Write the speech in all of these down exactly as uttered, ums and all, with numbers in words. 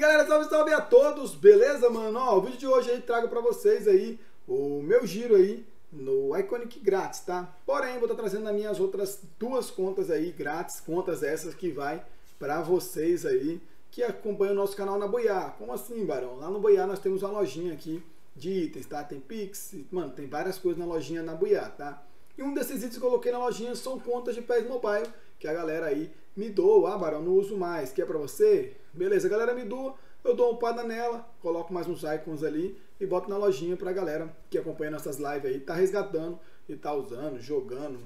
galera, salve, salve a todos, beleza, mano? Ó, o vídeo de hoje aí trago pra vocês aí o meu giro aí no Iconic grátis, tá? Porém, vou estar trazendo as minhas outras duas contas aí grátis, contas essas que vai pra vocês aí que acompanham o nosso canal na Boiá. Como assim, Barão? Lá no Boiá nós temos uma lojinha aqui de itens, tá? Tem Pix, mano, tem várias coisas na lojinha na Boiá, tá? E um desses itens que eu coloquei na lojinha são contas de P E S Mobile, que a galera aí me doa. Ah, Barão, não uso mais, que é pra você? Beleza, a galera me doa, eu dou uma upada nela, coloco mais uns icons ali e boto na lojinha pra galera que acompanha nossas lives aí, tá resgatando e tá usando, jogando.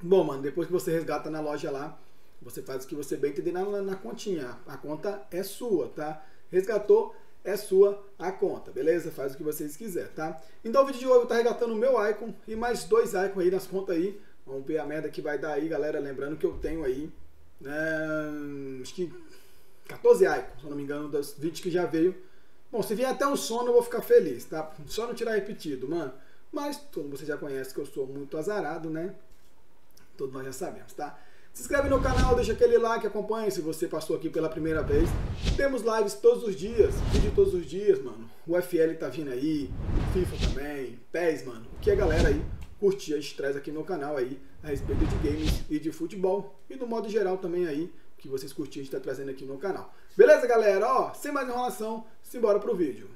Bom, mano, depois que você resgata na loja lá, você faz o que você bem entender na, na continha. A conta é sua, tá? Resgatou, é sua a conta, beleza? Faz o que vocês quiserem, tá? Então o vídeo de hoje eu tá resgatando o meu icon e mais dois icons aí nas contas aí. Vamos ver a merda que vai dar aí, galera. Lembrando que eu tenho aí, é, acho que quatorze icons, se eu não me engano, dos vinte que já veio. Bom, se vier até um Sono eu vou ficar feliz, tá? Só não tirar repetido, mano. Mas todo mundo já conhece que eu sou muito azarado, né? Todos nós já sabemos, tá? Se inscreve no canal, deixa aquele like, acompanha se você passou aqui pela primeira vez. Temos lives todos os dias, vídeo todos os dias, mano. O F L tá vindo aí, FIFA também, P E S, mano. Que a galera aí curte, a gente traz aqui no canal aí a respeito de games e de futebol. E no modo geral também aí, que vocês curtiram, a gente tá trazendo aqui no canal. Beleza, galera? Ó, sem mais enrolação, simbora pro vídeo.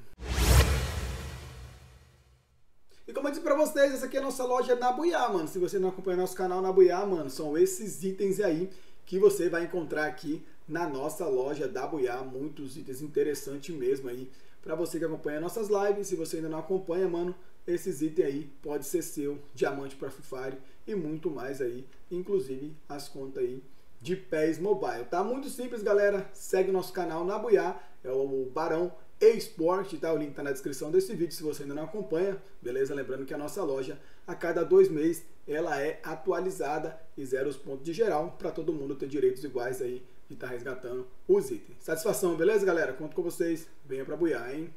E como eu disse pra vocês, essa aqui é a nossa loja na Boiá, mano. Se você não acompanha nosso canal na Boiá, mano, são esses itens aí que você vai encontrar aqui na nossa loja da Boiá. Muitos itens interessantes mesmo aí pra você que acompanha nossas lives. Se você ainda não acompanha, mano, esses itens aí pode ser seu. Diamante pra Free Fire e muito mais aí. Inclusive as contas aí de P E S Mobile. Tá muito simples, galera. Segue o nosso canal na Boiá. É o Barão e -Sport, tá? O link tá na descrição desse vídeo se você ainda não acompanha, beleza? Lembrando que a nossa loja, a cada dois meses, ela é atualizada e zera os pontos de geral para todo mundo ter direitos iguais aí e tá resgatando os itens. Satisfação, beleza, galera? Conto com vocês. Venha pra Boiá, hein?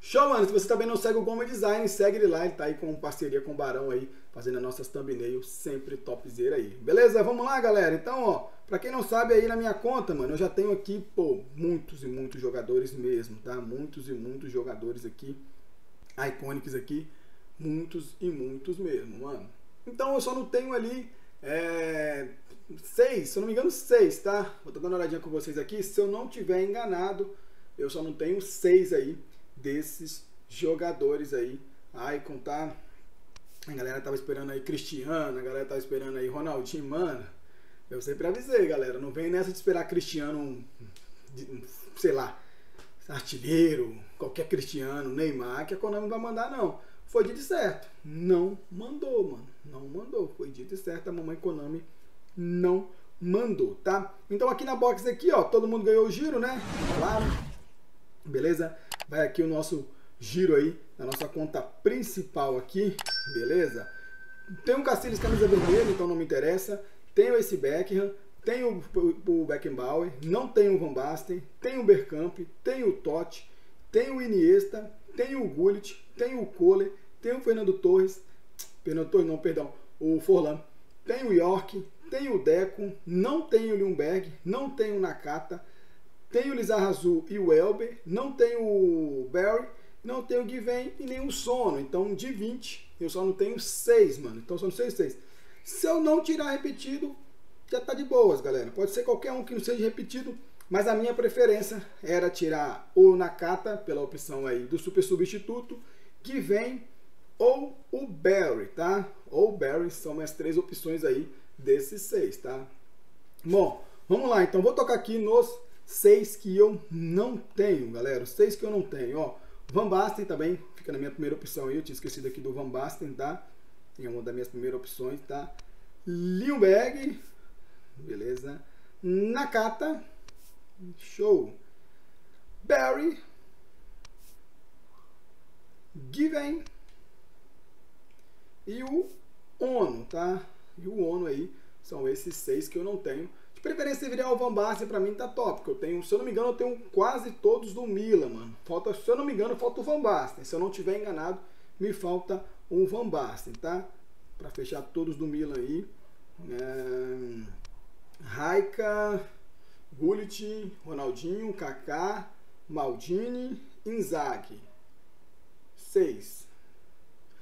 Show, mano! Se você também não segue o Gomes Design, segue ele lá. Ele tá aí com parceria com o Barão aí, fazendo as nossas thumbnails sempre topzera aí. Beleza? Vamos lá, galera. Então, ó, pra quem não sabe aí na minha conta, mano, eu já tenho aqui, pô, muitos e muitos jogadores mesmo, tá? Muitos e muitos jogadores aqui, icônicos aqui, muitos e muitos mesmo, mano. Então eu só não tenho ali, é, seis, se eu não me engano, seis, tá? Vou tá dando uma olhadinha com vocês aqui. Se eu não tiver enganado, eu só não tenho seis aí desses jogadores aí, icon, tá? A galera tava esperando aí Cristiano, a galera tava esperando aí Ronaldinho, mano. Eu sempre avisei, galera, não vem nessa de esperar Cristiano, sei lá, artilheiro, qualquer Cristiano, Neymar, que a Konami vai mandar, não. Foi dito e certo, não mandou, mano, não mandou, foi dito e certo, a mamãe Konami não mandou, tá? Então aqui na box aqui, ó, todo mundo ganhou o giro, né? Claro, beleza? Vai aqui o nosso giro aí, na nossa conta principal aqui, beleza? Tem um Castilhos camisa vermelha, então não me interessa. Tenho esse Beckham, tenho o, o Beckenbauer, não tenho o Van Basten, tenho o Bergkamp, tenho o Totti, tenho o Iniesta, tenho o Gullit, tenho o Kohler, tenho o Fernando Torres, Fernando Torres não, perdão, o Forlan, tenho o York, tenho o Deco, não tenho o Lyonberg, não tenho o Nakata, tenho o Lizarra azul e o Elbe, não tenho o Barry, não tenho o Given e nem o Sono. Então de vinte eu só não tenho seis, mano, então são seis, seis. Se eu não tirar repetido, já tá de boas, galera. Pode ser qualquer um que não seja repetido, mas a minha preferência era tirar o Nakata, pela opção aí do super substituto, que vem, ou o Barry, tá? Ou o Barry, são as três opções aí desses seis, tá? Bom, vamos lá. Então, vou tocar aqui nos seis que eu não tenho, galera. Os seis que eu não tenho, ó. Van Basten também fica na minha primeira opção aí. Eu tinha esquecido aqui do Van Basten, tá? Em uma das minhas primeiras opções, tá? Lyonberg, beleza? Nakata, show. Barry, Given e o Ono, tá? E o Ono aí são esses seis que eu não tenho. De preferência viria o Van Basten, pra mim tá top, porque eu tenho, se eu não me engano, eu tenho quase todos do Milan, mano. Falta, se eu não me engano, falta o Van Basten. Se eu não tiver enganado, me falta um Van Basten, tá? Pra fechar todos do Milan aí. É... Raika, Gullit, Ronaldinho, Kaká, Maldini, Inzaghi. seis.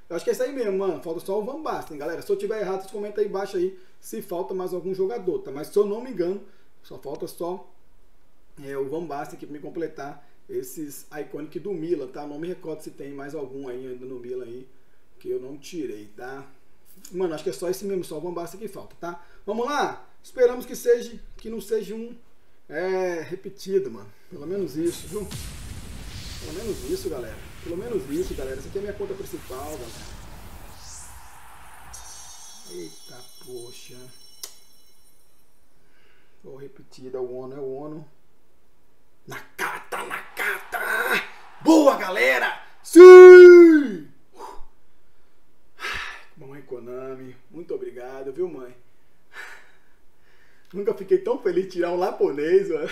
Eu acho que é isso aí mesmo, mano. Falta só o Van Basten, galera. Se eu tiver errado, vocês comentam aí embaixo aí se falta mais algum jogador, tá? Mas se eu não me engano, só falta só é, o Van Basten aqui pra me completar esses Iconic do Milan, tá? Não me recordo se tem mais algum aí ainda no Milan aí que eu não tirei, tá? Mano, acho que é só esse mesmo, só o Van Basten que falta, tá? Vamos lá! Esperamos que seja, que não seja um é, repetido, mano. Pelo menos isso, viu? Pelo menos isso, galera. Pelo menos isso, galera. Essa aqui é a minha conta principal, galera. Eita, poxa. Vou repetir, é o Ono, é o Ono. Nakata, Nakata! Boa, galera! Sim! Mamãe Konami, muito obrigado, viu, mãe? Nunca fiquei tão feliz de tirar um laponês, mano.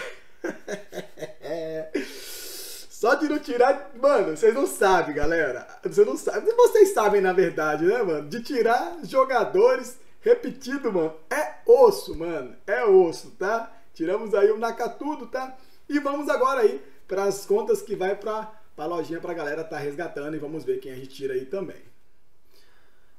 Só de não tirar... Mano, vocês não sabem, galera. Vocês não sabem. Vocês sabem, na verdade, né, mano? De tirar jogadores repetido, mano. É osso, mano. É osso, tá? Tiramos aí o Nakatudo, tá? E vamos agora aí para as contas que vai para a lojinha para a galera tá resgatando. E vamos ver quem a gente tira aí também.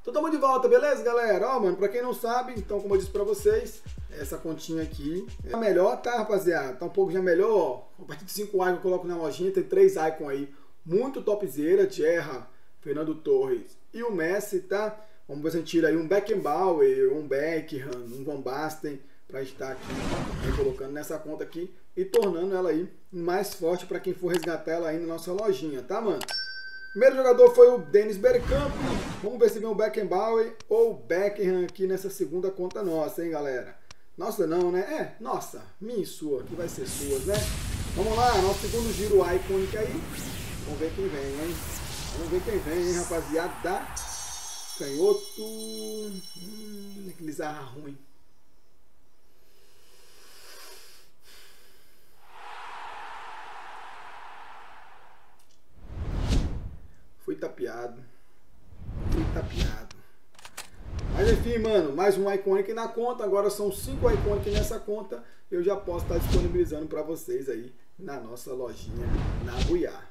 Então, tamo de volta, beleza, galera? Ó, mano, pra quem não sabe, então, como eu disse pra vocês, essa continha aqui tá melhor, tá, rapaziada? Tá um pouco já melhor, ó. A partir de cinco icons eu coloco na lojinha, tem três icons aí, muito topzera, Gerra, Fernando Torres e o Messi, tá? Vamos ver se a gente tira aí um Beckenbauer, um Beckham, um Van Basten, pra gente estar aqui, né, colocando nessa conta aqui e tornando ela aí mais forte pra quem for resgatar ela aí na nossa lojinha, tá, mano? Primeiro jogador foi o Dennis Bergkamp. Vamos ver se vem o Beckenbauer ou o Beckham aqui nessa segunda conta nossa, hein, galera? Nossa, não, né? É, nossa, minha e sua, que vai ser suas, né? Vamos lá, nosso segundo giro Iconic aí. Vamos ver quem vem, hein? Vamos ver quem vem, hein, rapaziada? Canhoto. Hum, que Lizarra ruim. Fui tapeado. Fui tapeado. Mas enfim, mano, mais um Iconic na conta. Agora são cinco Iconic nessa conta. Eu já posso estar disponibilizando para vocês aí na nossa lojinha na Boiá.